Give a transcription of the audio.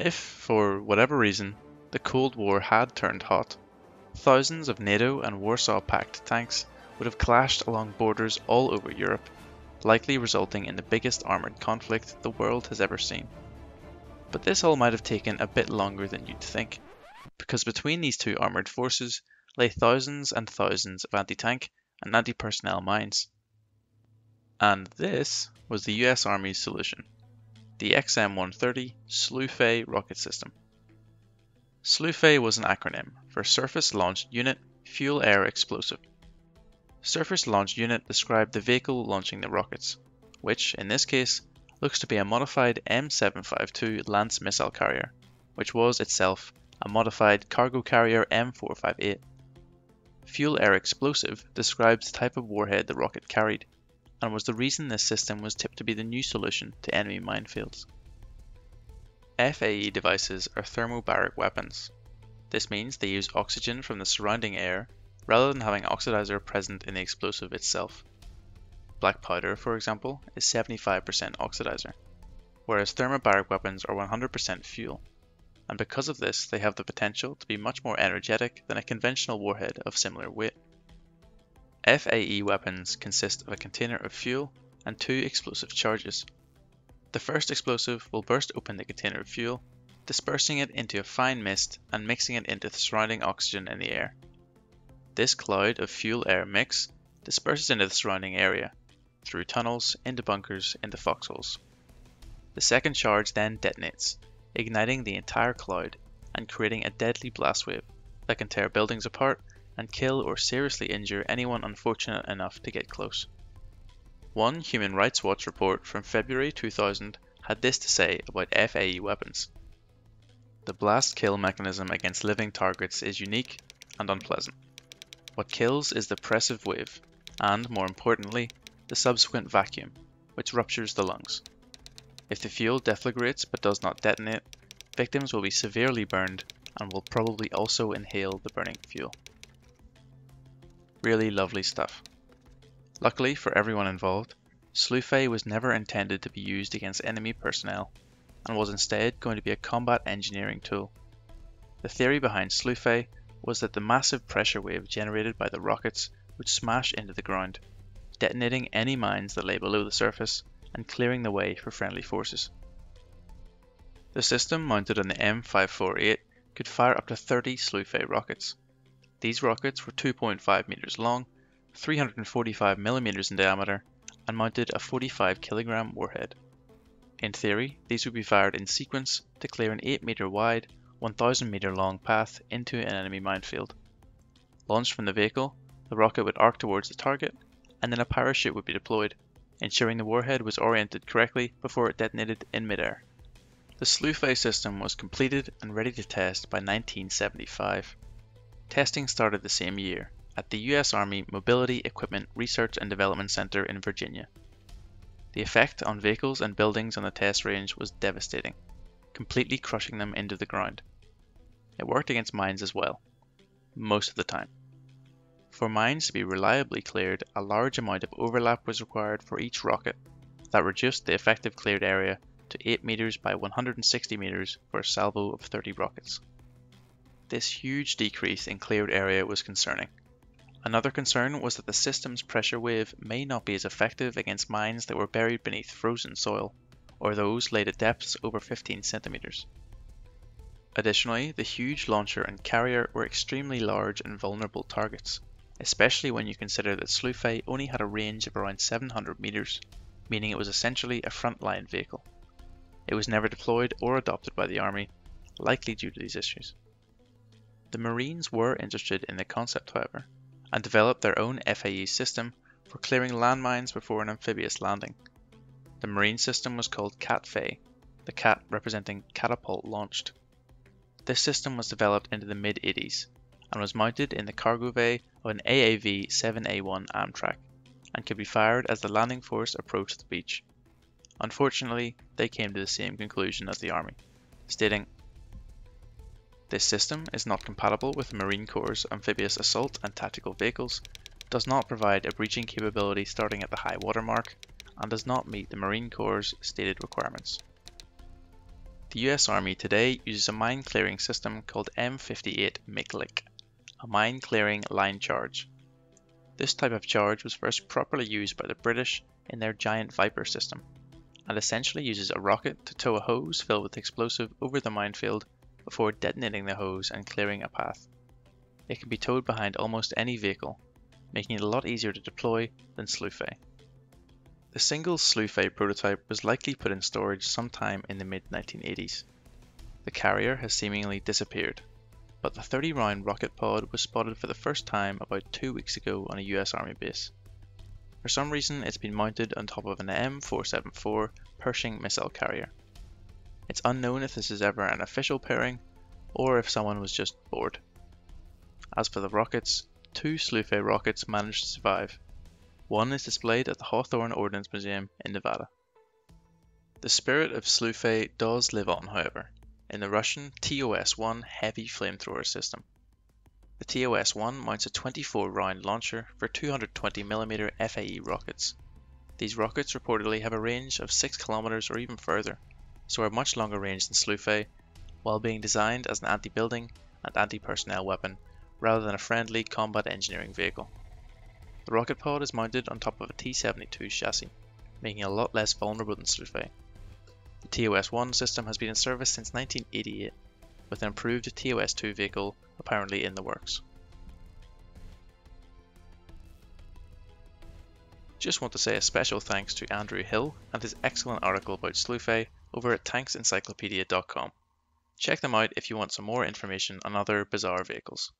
If, for whatever reason, the Cold War had turned hot, thousands of NATO and Warsaw Pact tanks would have clashed along borders all over Europe, likely resulting in the biggest armoured conflict the world has ever seen. But this all might have taken a bit longer than you'd think, because between these two armoured forces lay thousands and thousands of anti-tank and anti-personnel mines. And this was the US Army's solution, the XM130 SLUFAE rocket system. SLUFAE was an acronym for Surface Launched Unit Fuel Air Explosive. Surface Launched Unit described the vehicle launching the rockets, which, in this case, looks to be a modified M752 Lance missile carrier, which was itself a modified cargo carrier M458. Fuel Air Explosive describes the type of warhead the rocket carried, and was the reason this system was tipped to be the new solution to enemy minefields. FAE devices are thermobaric weapons. This means they use oxygen from the surrounding air rather than having oxidizer present in the explosive itself. Black powder, for example, is 75% oxidizer, whereas thermobaric weapons are 100% fuel, and because of this they have the potential to be much more energetic than a conventional warhead of similar weight. FAE weapons consist of a container of fuel and two explosive charges. The first explosive will burst open the container of fuel, dispersing it into a fine mist and mixing it into the surrounding oxygen in the air. This cloud of fuel-air mix disperses into the surrounding area, through tunnels, into bunkers, into foxholes. The second charge then detonates, igniting the entire cloud and creating a deadly blast wave that can tear buildings apart and kill or seriously injure anyone unfortunate enough to get close. One Human Rights Watch report from February 2000 had this to say about FAE weapons. The blast-kill mechanism against living targets is unique and unpleasant. What kills is the pressive wave, and more importantly, the subsequent vacuum, which ruptures the lungs. If the fuel deflagrates but does not detonate, victims will be severely burned and will probably also inhale the burning fuel. Really lovely stuff. Luckily for everyone involved, SLUFAE was never intended to be used against enemy personnel, and was instead going to be a combat engineering tool. The theory behind SLUFAE was that the massive pressure wave generated by the rockets would smash into the ground, detonating any mines that lay below the surface and clearing the way for friendly forces. The system mounted on the M548 could fire up to 30 SLUFAE rockets. These rockets were 2.5 meters long, 345 millimeters in diameter, and mounted a 45 kilogram warhead. In theory, these would be fired in sequence to clear an 8 meter wide, 1,000 meter long path into an enemy minefield. Launched from the vehicle, the rocket would arc towards the target, and then a parachute would be deployed, ensuring the warhead was oriented correctly before it detonated in midair. The SLUFAE system was completed and ready to test by 1975. Testing started the same year at the US Army Mobility Equipment Research and Development Center in Virginia. The effect on vehicles and buildings on the test range was devastating, completely crushing them into the ground. It worked against mines as well, most of the time. For mines to be reliably cleared, a large amount of overlap was required for each rocket that reduced the effective cleared area to 8 meters by 160 meters for a salvo of 30 rockets. This huge decrease in cleared area was concerning. Another concern was that the system's pressure wave may not be as effective against mines that were buried beneath frozen soil, or those laid at depths over 15 centimeters. Additionally, the huge launcher and carrier were extremely large and vulnerable targets, especially when you consider that SLUFAE only had a range of around 700 meters, meaning it was essentially a frontline vehicle. It was never deployed or adopted by the Army, likely due to these issues. The Marines were interested in the concept, however, and developed their own FAE system for clearing landmines before an amphibious landing. The Marine system was called CatFAE, the cat representing catapult launched. This system was developed into the mid-80s and was mounted in the cargo bay of an AAV 7A1 Amtrak and could be fired as the landing force approached the beach. Unfortunately, they came to the same conclusion as the Army, stating, "This system is not compatible with the Marine Corps' amphibious assault and tactical vehicles, does not provide a breaching capability starting at the high water mark, and does not meet the Marine Corps' stated requirements." The US Army today uses a mine clearing system called M58 MICLIC, a mine clearing line charge. This type of charge was first properly used by the British in their Giant Viper system, and essentially uses a rocket to tow a hose filled with explosive over the minefield before detonating the hose and clearing a path. It can be towed behind almost any vehicle, making it a lot easier to deploy than SLUFAE. The single SLUFAE prototype was likely put in storage sometime in the mid-1980s. The carrier has seemingly disappeared, but the 30-round rocket pod was spotted for the first time about 2 weeks ago on a US Army base. For some reason, it's been mounted on top of an M474 Pershing missile carrier. It's unknown if this is ever an official pairing, or if someone was just bored. As for the rockets, two SLUFAE rockets managed to survive. One is displayed at the Hawthorne Ordnance Museum in Nevada. The spirit of SLUFAE does live on, however, in the Russian TOS-1 heavy flamethrower system. The TOS-1 mounts a 24-round launcher for 220mm FAE rockets. These rockets reportedly have a range of 6 kilometers or even further, so are much longer range than SLUFAE, while being designed as an anti-building and anti-personnel weapon rather than a friendly combat engineering vehicle. The rocket pod is mounted on top of a T-72 chassis, making it a lot less vulnerable than SLUFAE. The TOS-1 system has been in service since 1988, with an improved TOS-2 vehicle apparently in the works. Just want to say a special thanks to Andrew Hill and his excellent article about SLUFAE over at tanksencyclopedia.com. Check them out if you want some more information on other bizarre vehicles.